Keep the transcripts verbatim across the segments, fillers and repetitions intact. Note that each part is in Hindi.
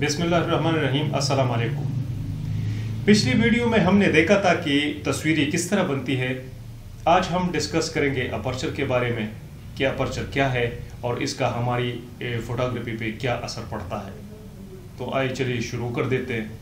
बिस्मिल्लाहिर्रहमानिर्रहीम, अस्सलाम वालेकुम। पिछली वीडियो में हमने देखा था कि तस्वीरें किस तरह बनती है। आज हम डिस्कस करेंगे अपर्चर के बारे में कि अपर्चर क्या है और इसका हमारी फोटोग्राफी पे क्या असर पड़ता है। तो आइए चलिए शुरू कर देते हैं।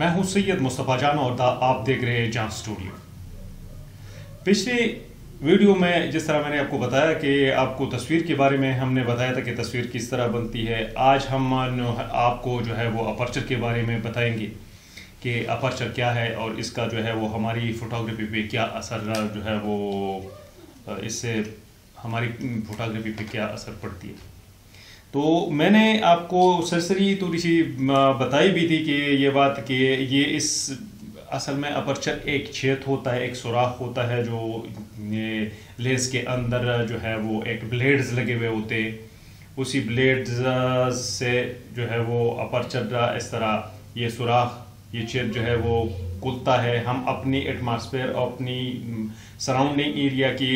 मैं हूं सैयद मुस्तफ़ा जान और आप देख रहे हैं जान स्टूडियो। पिछले वीडियो में जिस तरह मैंने आपको बताया कि आपको तस्वीर के बारे में हमने बताया था कि तस्वीर किस तरह बनती है, आज हम आपको जो है वो अपर्चर के बारे में बताएंगे कि अपर्चर क्या है और इसका जो है वो हमारी फोटोग्राफी पे क्या असर जो है वो इससे हमारी फोटोग्राफी पे क्या असर पड़ती है। तो मैंने आपको सरसरी थोड़ी सी बताई भी थी कि ये बात कि ये इस असल में अपर्चर एक छेद होता है, एक सुराख होता है जो लेंस के अंदर जो है वो एक ब्लेड्स लगे हुए होते हैं। उसी ब्लेड्स से जो है वो अपर्चर इस तरह ये सुराख ये छेद जो है वो खुलता है। हम अपनी एटमॉस्फेयर और अपनी सराउंडिंग एरिया की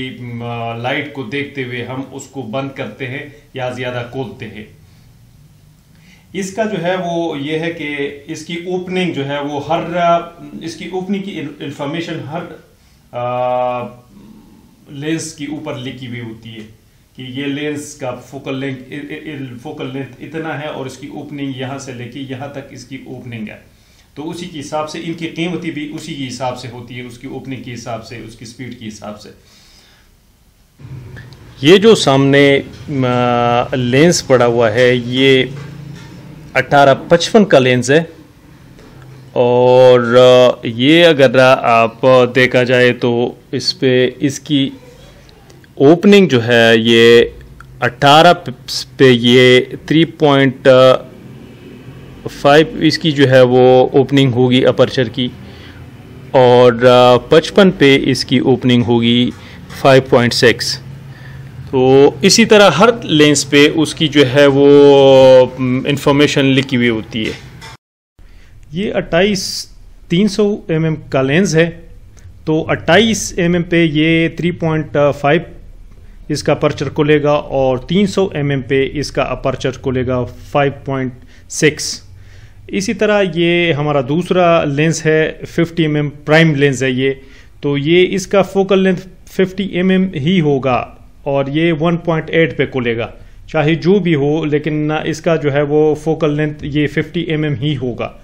लाइट को देखते हुए हम उसको बंद करते हैं या ज़्यादा खोलते हैं। इसका जो है वो ये है कि इसकी ओपनिंग जो है वो हर इसकी ओपनिंग की इंफॉर्मेशन हर आ, लेंस के ऊपर लिखी हुई होती है कि ये लेंस का फोकल लेंथ फोकल लेंथ इतना है और इसकी ओपनिंग यहाँ से लेके यहाँ तक इसकी ओपनिंग है। तो उसी के हिसाब से इनकी कीमती भी उसी के हिसाब से होती है, उसकी ओपनिंग के हिसाब से, उसकी स्पीड के हिसाब से। ये जो सामने लेंस पड़ा हुआ है ये अठारह पचपन का लेंस है और ये अगर आप देखा जाए तो इस पे इसकी ओपनिंग जो है ये अठारह पे ये थ्री पॉइंट फाइव इसकी जो है वो ओपनिंग होगी अपर्चर की और पचपन पे इसकी ओपनिंग होगी फाइव पॉइंट सिक्स। तो इसी तरह हर लेंस पे उसकी जो है वो इंफॉर्मेशन लिखी हुई होती है। ये अट्ठाईस तीन सौ एम एम का लेंस है तो अट्ठाईस एम एम पे ये थ्री पॉइंट फाइव इसका अपर्चर खुलेगा और तीन सौ एम एम पे इसका अपर्चर खुलेगा फाइव पॉइंट सिक्स। इसी तरह ये हमारा दूसरा लेंस है fifty M M prime lens है ये, तो ये इसका focal length fifty M M ही होगा और ये वन पॉइंट एट पे खुलेगा, चाहे जो भी हो लेकिन इसका जो है वो फोकल लेंथ ये फिफ्टी एम एम ही होगा।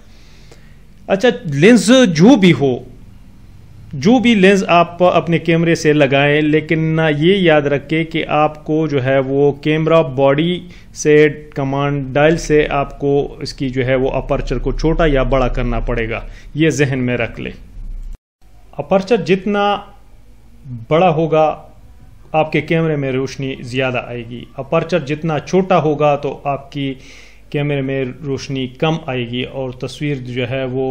अच्छा, लेंस जो भी हो, जो भी लेंस आप अपने कैमरे से लगाएं, लेकिन ये याद रखें कि आपको जो है वो कैमरा बॉडी से कमांड डायल से आपको इसकी जो है वो अपर्चर को छोटा या बड़ा करना पड़ेगा, ये जहन में रख लें। अपर्चर जितना बड़ा होगा आपके कैमरे में रोशनी ज़्यादा आएगी, अपर्चर जितना छोटा होगा तो आपकी कैमरे में रोशनी कम आएगी और तस्वीर जो है वो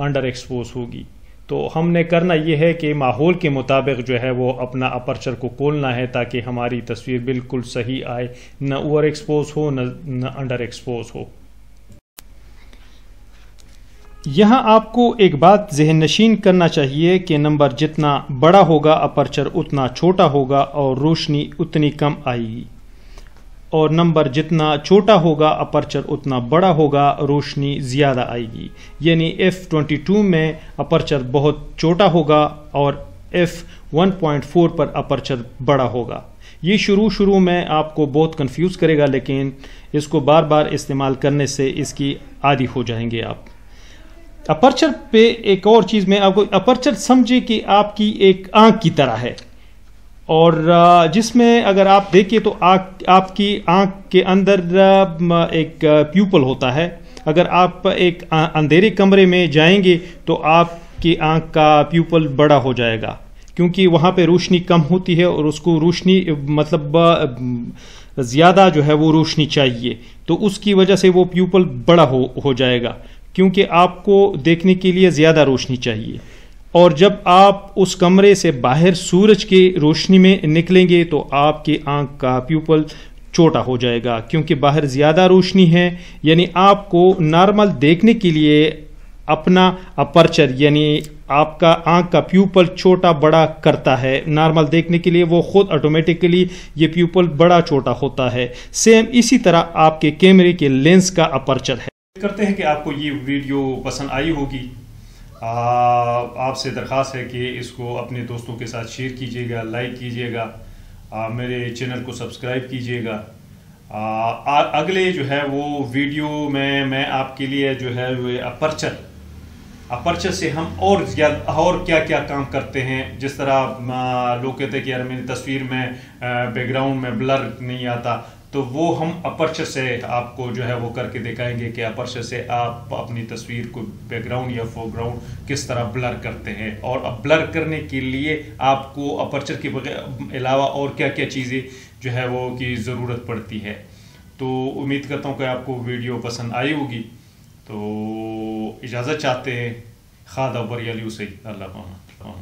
अंडर एक्सपोज होगी। तो हमने करना यह है कि माहौल के मुताबिक जो है वो अपना अपर्चर को खोलना है ताकि हमारी तस्वीर बिल्कुल सही आए, ना ओवर एक्सपोज हो ना अंडर एक्सपोज हो। यहाँ आपको एक बात जहन नशीन करना चाहिए कि नंबर जितना बड़ा होगा अपर्चर उतना छोटा होगा और रोशनी उतनी कम आएगी और नंबर जितना छोटा होगा अपर्चर उतना बड़ा होगा, रोशनी ज़्यादा आएगी। यानी एफ बाईस में अपर्चर बहुत छोटा होगा और एफ वन पॉइंट फोर पर अपर्चर बड़ा होगा। ये शुरू शुरू में आपको बहुत कंफ्यूज करेगा लेकिन इसको बार बार इस्तेमाल करने से इसकी आदी हो जाएंगे आप। अपर्चर पे एक और चीज़ में आपको अपर्चर समझे कि आपकी एक आँख की तरह है और जिसमें अगर आप देखें तो आँख आपकी आँख के अंदर एक प्यूपल होता है। अगर आप एक अंधेरे कमरे में जाएंगे तो आपकी आँख का प्यूपल बड़ा हो जाएगा क्योंकि वहाँ पे रोशनी कम होती है और उसको रोशनी मतलब ज़्यादा जो है वो रोशनी चाहिए, तो उसकी वजह से वो प्यूपल बड़ा हो हो जाएगा क्योंकि आपको देखने के लिए ज़्यादा रोशनी चाहिए। और जब आप उस कमरे से बाहर सूरज की रोशनी में निकलेंगे तो आपकी आंख का प्यूपल छोटा हो जाएगा क्योंकि बाहर ज़्यादा रोशनी है। यानी आपको नॉर्मल देखने के लिए अपना अपर्चर यानी आपका आंख का प्यूपल छोटा बड़ा करता है। नॉर्मल देखने के लिए वो खुद ऑटोमेटिकली ये प्यूपल बड़ा छोटा होता है। सेम इसी तरह आपके कैमरे के लेंस का अपर्चर है। करते हैं कि आपको ये वीडियो पसंद आई होगी। आपसे दरख्वास्त है कि इसको अपने दोस्तों के साथ शेयर कीजिएगा, लाइक कीजिएगा, आ, मेरे चैनल को सब्सक्राइब कीजिएगा। आ, अगले जो है वो वीडियो में मैं आपके लिए जो है वो अपर्चर अपर्चर से हम और और क्या क्या काम करते हैं, जिस तरह लोग कहते हैं कि यार मेरी तस्वीर में बैकग्राउंड में ब्लर नहीं आता, तो वो हम अपर्चर से आपको जो है वो करके दिखाएंगे कि अपर्चर से आप अपनी तस्वीर को बैकग्राउंड या फोरग्राउंड किस तरह ब्लर करते हैं। और अब ब्लर करने के लिए आपको अपर्चर के बगैर अलावा और क्या क्या चीज़ें जो है वो की ज़रूरत पड़ती है। तो उम्मीद करता हूँ कि आपको वीडियो पसंद आई होगी। तो इजाज़त चाहते हैं। खादा बरियाली उसे अल्लाह।